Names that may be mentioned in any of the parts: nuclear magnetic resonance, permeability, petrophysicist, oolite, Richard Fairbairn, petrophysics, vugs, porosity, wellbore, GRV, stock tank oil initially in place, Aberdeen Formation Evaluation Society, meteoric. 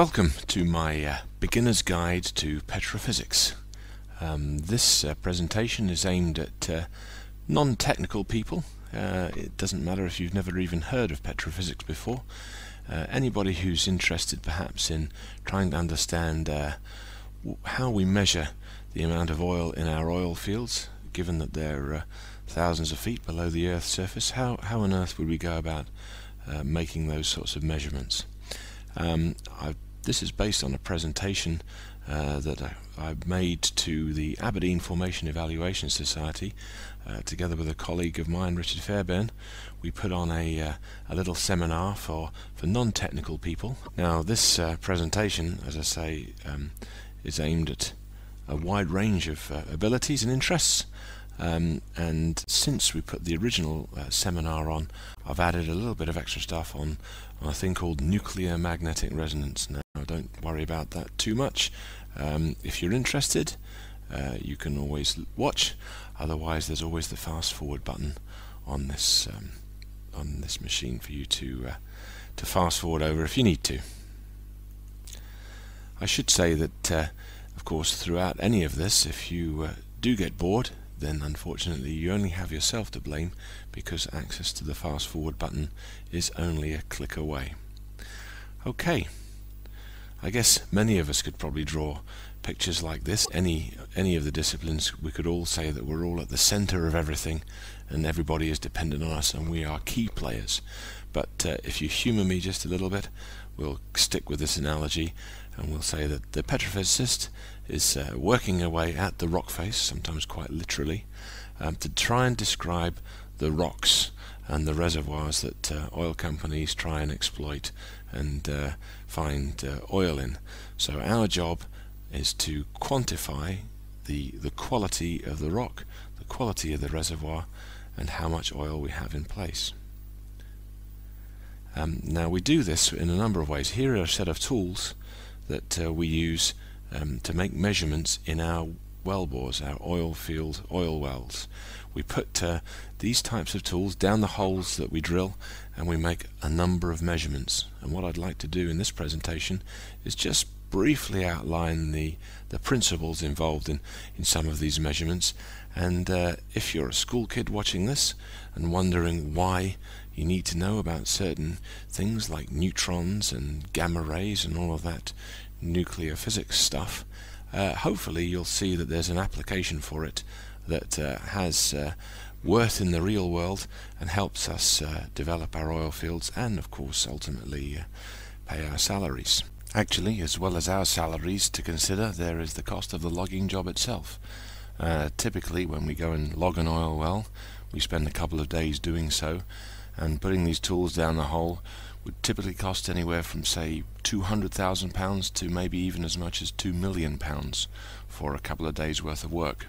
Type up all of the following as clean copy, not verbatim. Welcome to my beginner's guide to petrophysics. This presentation is aimed at non-technical people. It doesn't matter if you've never even heard of petrophysics before. Anybody who's interested perhaps in trying to understand how we measure the amount of oil in our oil fields, given that they're thousands of feet below the Earth's surface. How on earth would we go about making those sorts of measurements? This is based on a presentation that I made to the Aberdeen Formation Evaluation Society together with a colleague of mine, Richard Fairbairn. We put on a little seminar for non-technical people. Now this presentation, as I say, is aimed at a wide range of abilities and interests. And since we put the original seminar on, I've added a little bit of extra stuff on a thing called nuclear magnetic resonance. Now, don't worry about that too much. If you're interested, you can always watch. Otherwise, there's always the fast-forward button on this machine for you to fast-forward over if you need to. I should say that, of course, throughout any of this, if you do get bored, then unfortunately you only have yourself to blame, because access to the fast forward button is only a click away. Okay, I guess many of us could probably draw pictures like this. Any of the disciplines, we could all say that we're all at the center of everything and everybody is dependent on us and we are key players. But if you humor me just a little bit, we'll stick with this analogy and we'll say that the petrophysicist is working away at the rock face, sometimes quite literally, to try and describe the rocks and the reservoirs that oil companies try and exploit and find oil in. So our job is to quantify the quality of the rock, the quality of the reservoir, and how much oil we have in place. Now we do this in a number of ways. Here are a set of tools that we use to make measurements in our wellbores, our oil field oil wells. We put these types of tools down the holes that we drill and we make a number of measurements. And what I'd like to do in this presentation is just briefly outline the principles involved in some of these measurements. And if you're a school kid watching this and wondering why you need to know about certain things like neutrons and gamma rays and all of that nuclear physics stuff, hopefully you'll see that there's an application for it that has worth in the real world and helps us develop our oil fields and, of course, ultimately pay our salaries. Actually, as well as our salaries to consider, there is the cost of the logging job itself. Typically, when we go and log an oil well, we spend a couple of days doing so, and putting these tools down the hole would typically cost anywhere from, say, £200,000 to maybe even as much as £2 million for a couple of days' worth of work.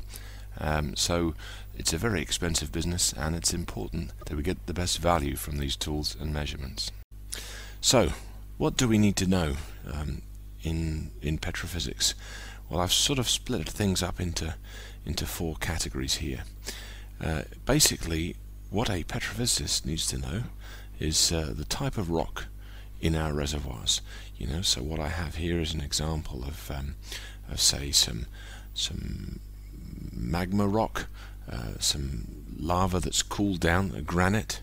So it's a very expensive business, and it's important that we get the best value from these tools and measurements. So what do we need to know in petrophysics? Well, I've sort of split things up into four categories here. Basically, what a petrophysicist needs to know is the type of rock in our reservoirs. You know, so what I have here is an example of say some magma rock, some lava that's cooled down, a granite.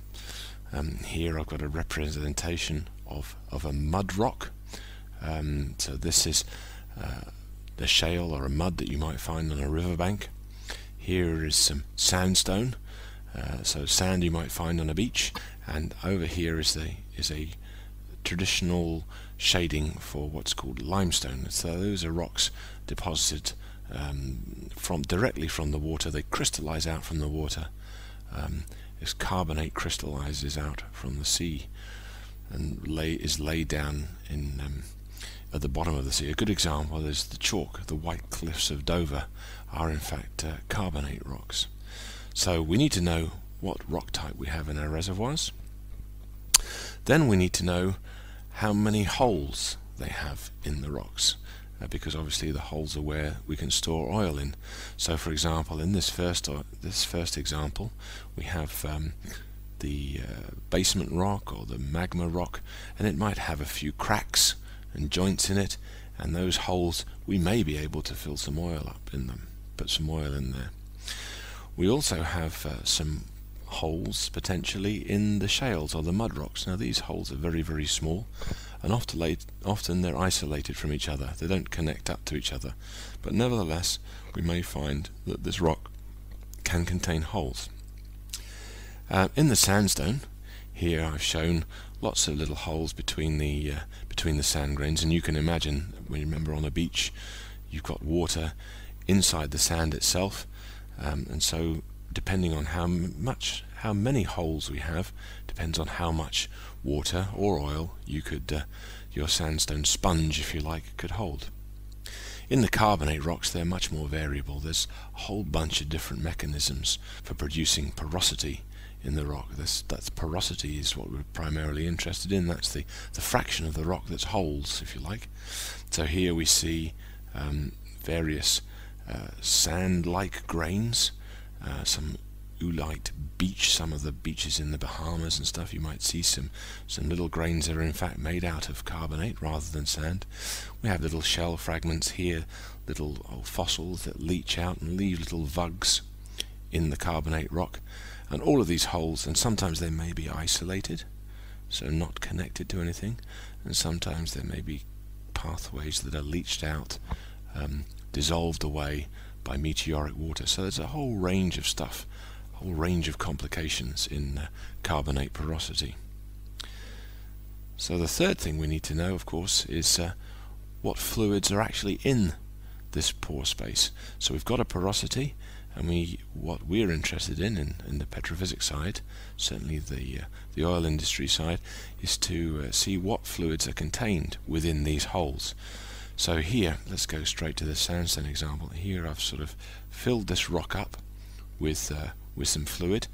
Here I've got a representation of a mud rock. So this is the shale or a mud that you might find on a riverbank. Here is some sandstone, so sand you might find on a beach. And over here is a traditional shading for what's called limestone. So those are rocks deposited directly from the water. They crystallize out from the water as carbonate crystallizes out from the sea and is laid down in at the bottom of the sea. A good example is the chalk. The White Cliffs of Dover are in fact carbonate rocks. So we need to know what rock type we have in our reservoirs. Then we need to know how many holes they have in the rocks, because obviously the holes are where we can store oil in. So for example, in this first example we have the basement rock or the magma rock, and it might have a few cracks and joints in it, and those holes we may be able to fill some oil up in them, put some oil in there. We also have some holes potentially in the shales or the mud rocks. Now these holes are very, very small, and often they're isolated from each other. They don't connect up to each other, but nevertheless we may find that this rock can contain holes. In the sandstone here I've shown lots of little holes between the sand grains, and you can imagine, when you remember on a beach, you've got water inside the sand itself, and so depending on how many holes we have depends on how much water or oil you could your sandstone sponge, if you like, could hold. In the carbonate rocks they're much more variable. There's a whole bunch of different mechanisms for producing porosity in the rock. That's porosity is what we're primarily interested in. That's the fraction of the rock that's holes, if you like. So here we see various sand-like grains, some oolite beach, some of the beaches in the Bahamas and stuff, you might see some little grains that are in fact made out of carbonate rather than sand. We have little shell fragments here, little fossils that leach out and leave little vugs in the carbonate rock, and all of these holes, and sometimes they may be isolated, so not connected to anything, and sometimes there may be pathways that are leached out, dissolved away by meteoric water. So there's a whole range of stuff, a whole range of complications in carbonate porosity. So the third thing we need to know, of course, is what fluids are actually in this pore space. So we've got a porosity, and what we're interested in the petrophysics side, certainly the oil industry side, is to see what fluids are contained within these holes. So here, let's go straight to the sandstone example. Here I've sort of filled this rock up with some fluid,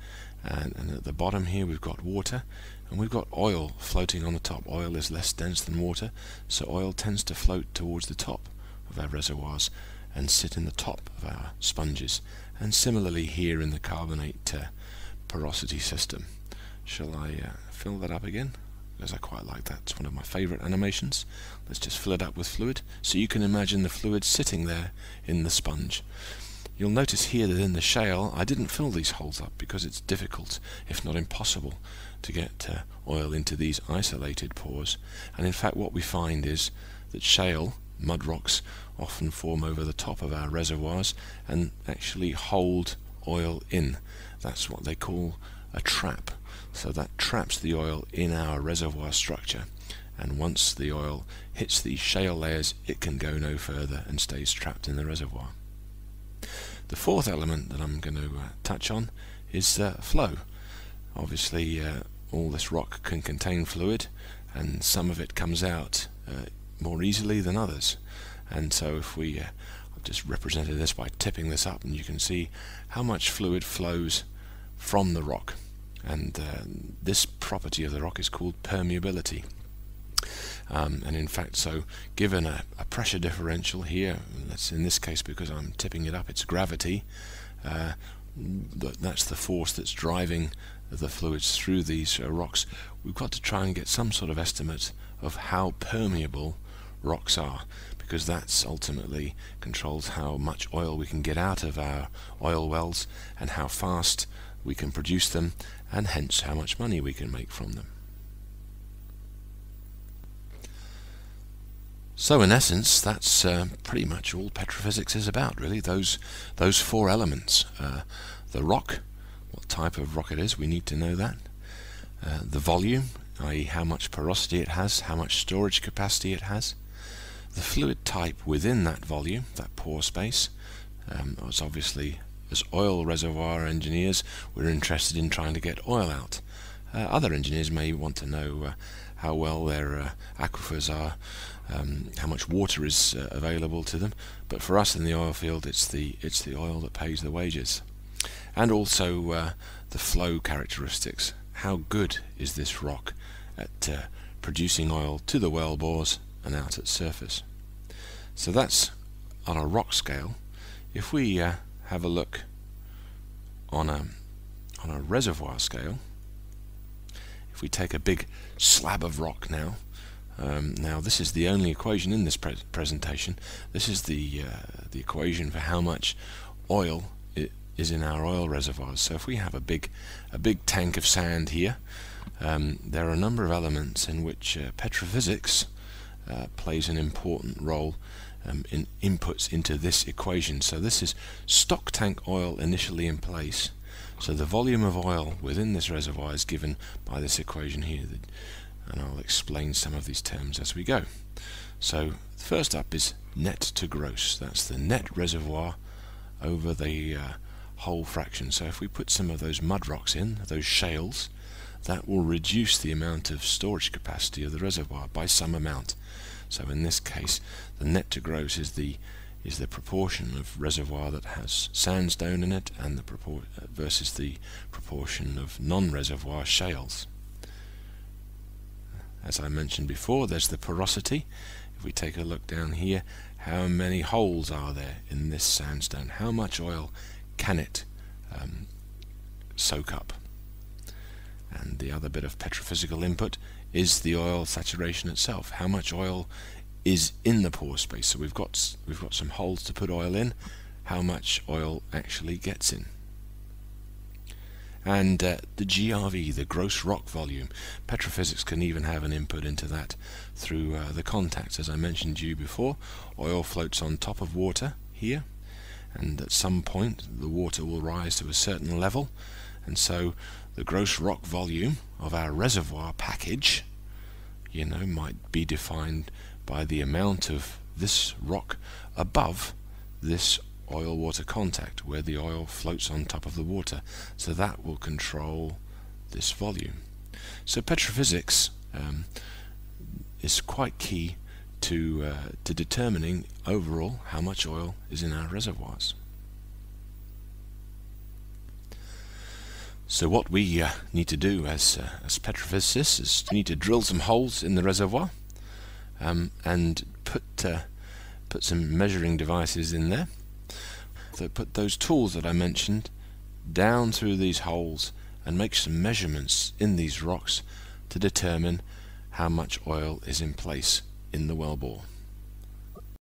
and at the bottom here we've got water, and we've got oil floating on the top. Oil is less dense than water, so oil tends to float towards the top of our reservoirs and sit in the top of our sponges. And similarly here in the carbonate porosity system. Shall I fill that up again? Because I quite like that. It's one of my favourite animations. Let's just fill it up with fluid, so you can imagine the fluid sitting there in the sponge. You'll notice here that in the shale I didn't fill these holes up because it's difficult, if not impossible, to get oil into these isolated pores. And in fact what we find is that shale, mud rocks, often form over the top of our reservoirs and actually hold oil in. That's what they call a trap. So that traps the oil in our reservoir structure, and once the oil hits these shale layers it can go no further and stays trapped in the reservoir. The fourth element that I'm going to touch on is flow. Obviously all this rock can contain fluid, and some of it comes out more easily than others, and so if we I've just represented this by tipping this up, and you can see how much fluid flows from the rock. And this property of the rock is called permeability. And in fact, so given a pressure differential here, that's in this case because I'm tipping it up, it's gravity, that's the force that's driving the fluids through these rocks. We've got to try and get some sort of estimate of how permeable rocks are, because that's ultimately controls how much oil we can get out of our oil wells and how fast we can produce them, and hence how much money we can make from them. So in essence that's pretty much all petrophysics is about, really, those four elements. The rock, what type of rock it is, we need to know that. The volume, i.e. how much porosity it has, how much storage capacity it has. The fluid type within that volume, that pore space, it's obviously, as oil reservoir engineers, we're interested in trying to get oil out. Other engineers may want to know how well their aquifers are, how much water is available to them, but for us in the oil field it's the oil that pays the wages. And also the flow characteristics. How good is this rock at producing oil to the well bores and out at surface? So that's on a rock scale. If we have a look on a reservoir scale, if we take a big slab of rock now, Now this is the only equation in this presentation. This is the equation for how much oil is in our oil reservoirs. So if we have a big tank of sand here, there are a number of elements in which petrophysics plays an important role in inputs into this equation. So this is stock tank oil initially in place. So the volume of oil within this reservoir is given by this equation here, and I'll explain some of these terms as we go. So first up is net to gross. That's the net reservoir over the whole fraction. So if we put some of those mud rocks in, those shales, that will reduce the amount of storage capacity of the reservoir by some amount. So in this case, the net to gross is the proportion of reservoir that has sandstone in it and versus the proportion of non-reservoir shales. As I mentioned before, there's the porosity. If we take a look down here, how many holes are there in this sandstone? How much oil can it soak up? And the other bit of petrophysical input is the oil saturation itself. How much oil is in the pore space? So we've got some holes to put oil in. How much oil actually gets in? And the GRV, the gross rock volume. Petrophysics can even have an input into that through the contacts. As I mentioned to you before, oil floats on top of water here, and at some point the water will rise to a certain level, and so the gross rock volume of our reservoir package, you know, might be defined by the amount of this rock above this oil-water contact, where the oil floats on top of the water. So that will control this volume. So petrophysics is quite key to determining overall how much oil is in our reservoirs. So what we need to do as petrophysicists is we need to drill some holes in the reservoir and put some measuring devices in there. So put those tools that I mentioned down through these holes and make some measurements in these rocks to determine how much oil is in place in the wellbore.